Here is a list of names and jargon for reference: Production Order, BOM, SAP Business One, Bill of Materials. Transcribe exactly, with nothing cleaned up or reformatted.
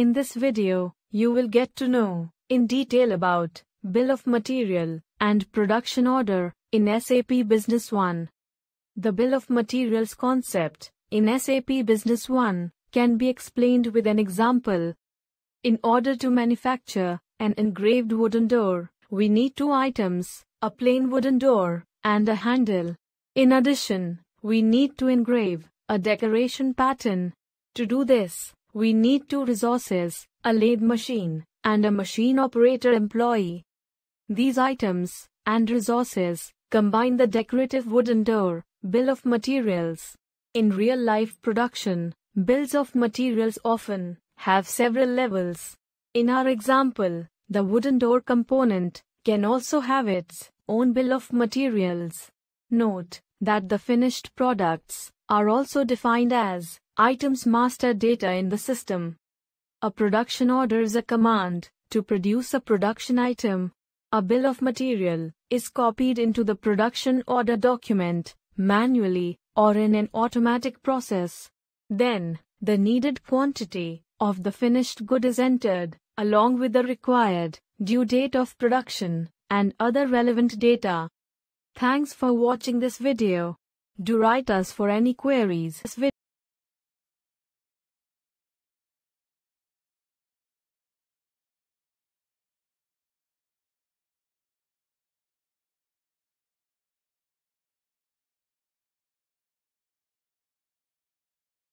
In this video, you will get to know in detail about bill of material and production order in S A P Business One. The bill of materials concept in S A P Business One can be explained with an example. In order to manufacture an engraved wooden door, we need two items, a plain wooden door and a handle. In addition, we need to engrave a decoration pattern. To do this, we need two resources, a lathe machine and a machine operator employee. These items and resources combine the decorative wooden door bill of materials. In real-life production, bills of materials often have several levels. In our example, the wooden door component can also have its own bill of materials. Note that the finished products are also defined as items master data in the system. A production order is a command to produce a production item. A bill of material is copied into the production order document manually or in an automatic process. Then, the needed quantity of the finished good is entered, along with the required due date of production and other relevant data. Thanks for watching this video. Do write us for any queries.